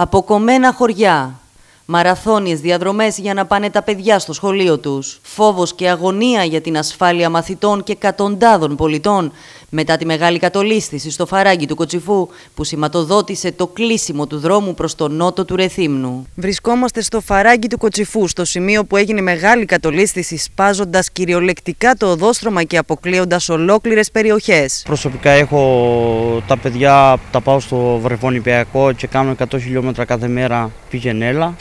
Αποκομμένα χωριά, μαραθώνιες διαδρομές για να πάνε τα παιδιά στο σχολείο τους, φόβος και αγωνία για την ασφάλεια μαθητών και εκατοντάδων πολιτών μετά τη μεγάλη κατολίσθηση στο Φαράγγι του Κοτσυφού που σηματοδότησε το κλείσιμο του δρόμου προς τον νότο του Ρεθύμνου. Βρισκόμαστε στο Φαράγγι του Κοτσυφού, στο σημείο που έγινε μεγάλη κατολίσθηση, σπάζοντας κυριολεκτικά το οδόστρωμα και αποκλείοντας ολόκληρες περιοχές. Προσωπικά έχω τα παιδιά, τα πάω στο βρεφονιπιακό και κάνω 100 χιλιόμετρα κάθε μέρα πήγαινε έλα.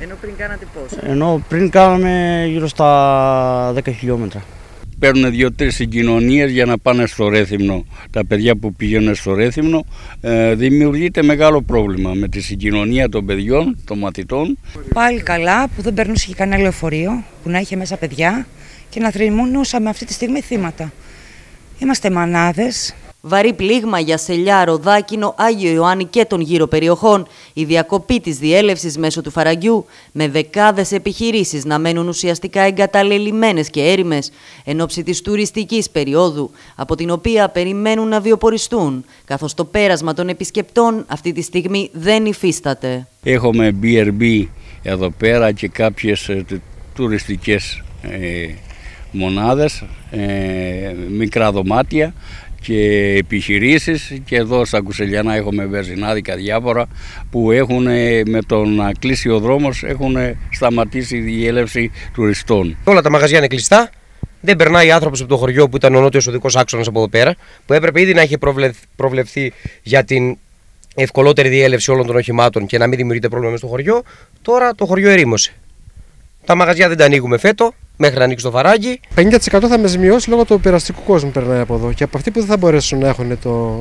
Ενώ πριν κάνατε πόσο? Ενώ πριν κάναμε γύρω στα 10 χιλιόμετρα. Παίρνουν 2-3 συγκοινωνίες για να πάνε στο Ρέθυμνο. Τα παιδιά που πηγαίνουν στο Ρέθυμνο δημιουργείται μεγάλο πρόβλημα με τη συγκοινωνία των παιδιών, των μαθητών. Πάλι καλά που δεν περνούσε και κανένα λεωφορείο που να είχε μέσα παιδιά και να θρηνούσαμε αυτή τη στιγμή θύματα. Είμαστε μανάδες. Βαρύ πλήγμα για Σελιά, Ροδάκινο, Άγιο Ιωάννη και των γύρω περιοχών, η διακοπή της διέλευσης μέσω του Φαραγγιού, με δεκάδες επιχειρήσεις να μένουν ουσιαστικά εγκαταλελειμμένες και έρημες, εν ώψη της τουριστικής περίοδου, από την οποία περιμένουν να βιοποριστούν, καθώς το πέρασμα των επισκεπτών αυτή τη στιγμή δεν υφίσταται. Έχουμε BRB εδώ πέρα και κάποιες τουριστικές μονάδες, μικρά δωμάτια και επιχειρήσεις, και εδώ στα Κουσελιανά έχουμε βερζινάδικα διάφορα που έχουν, με τον να κλείσει ο δρόμος, έχουν σταματήσει η διέλευση τουριστών. Όλα τα μαγαζιά είναι κλειστά, δεν περνάει άνθρωπος από το χωριό που ήταν ο νότιος οδικός άξονας από εδώ πέρα, που έπρεπε ήδη να έχει προβλεφθεί για την ευκολότερη διέλευση όλων των οχημάτων και να μην δημιουργείται πρόβλημα στο χωριό. Τώρα το χωριό ερήμωσε. Τα μαγαζιά δεν τα ανοίγουμε φέτο, μέχρι να ανοίξει το Φαράγγι. 50% θα με ζημιώσει λόγω του περαστικού κόσμου που περνάει από εδώ και από αυτοί που δεν θα μπορέσουν να έχουν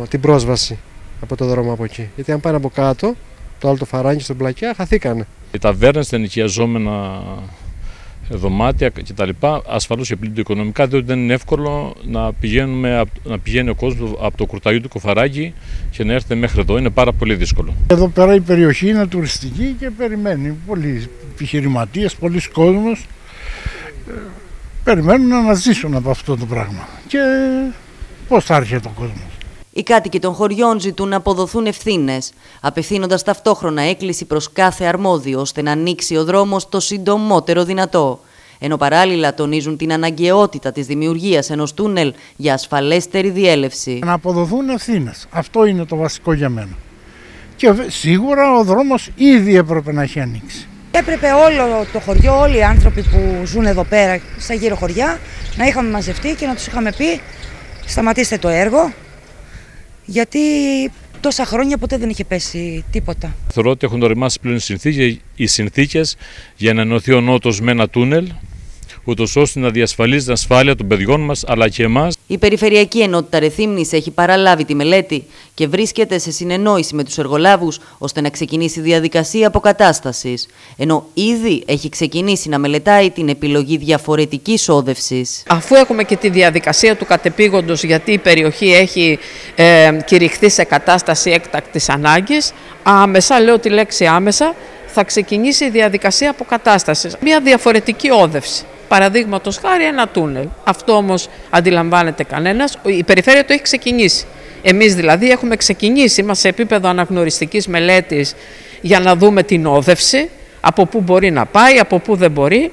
την πρόσβαση από το δρόμο από εκεί. Γιατί αν πάνε από κάτω, το άλλο το Φαράγγι στον Πλακιά, χαθήκανε. Οι ταβέρνες, τα ενοικιαζόμενα δωμάτια κτλ. Ασφαλώς και πλήττονται οικονομικά, διότι δεν είναι εύκολο να πηγαίνει ο κόσμος από το κουρταγιού του Κοφαράγγι και να έρθει μέχρι εδώ. Είναι πάρα πολύ δύσκολο. Εδώ πέρα η περιοχή είναι τουριστική και περιμένει πολλοί επιχειρηματίες, πολλοί κόσμος. Περιμένουν να αναζήσουν από αυτό το πράγμα και πώς θα έρχεται ο κόσμος. Οι κάτοικοι των χωριών ζητούν να αποδοθούν ευθύνες, απευθύνοντας ταυτόχρονα έκκληση προς κάθε αρμόδιο ώστε να ανοίξει ο δρόμος το συντομότερο δυνατό. Ενώ παράλληλα τονίζουν την αναγκαιότητα της δημιουργίας ενός τούνελ για ασφαλέστερη διέλευση. Να αποδοθούν ευθύνες. Αυτό είναι το βασικό για μένα. Και σίγουρα ο δρόμος ήδη έπρεπε να έχει ανοίξει. Έπρεπε όλο το χωριό, όλοι οι άνθρωποι που ζουν εδώ πέρα, στα γύρω χωριά, να είχαμε μαζευτεί και να τους είχαμε πει σταματήστε το έργο, γιατί τόσα χρόνια ποτέ δεν είχε πέσει τίποτα. Θεωρώ ότι έχουν οριμάσει πλέον οι συνθήκες για να ενωθεί ο νότος με ένα τούνελ, ούτως ώστε να διασφαλίζει την ασφάλεια των παιδιών μας αλλά και εμάς. Η Περιφερειακή Ενότητα Ρεθύμνης έχει παραλάβει τη μελέτη και βρίσκεται σε συνεννόηση με τους εργολάβους ώστε να ξεκινήσει διαδικασία αποκατάστασης. Ενώ ήδη έχει ξεκινήσει να μελετάει την επιλογή διαφορετικής όδευσης. Αφού έχουμε και τη διαδικασία του κατεπήγοντος, γιατί η περιοχή έχει κηρυχθεί σε κατάσταση έκτακτης ανάγκης, άμεσα, λέω τη λέξη άμεσα, θα ξεκινήσει η διαδικασία αποκατάστασης. Μια διαφορετική όδευση. Παραδείγματος χάρη ένα τούνελ. Αυτό όμως αντιλαμβάνεται κανένας. Η περιφέρεια το έχει ξεκινήσει. Εμείς δηλαδή έχουμε ξεκινήσει, είμαστε σε επίπεδο αναγνωριστικής μελέτης για να δούμε την όδευση, από πού μπορεί να πάει, από πού δεν μπορεί.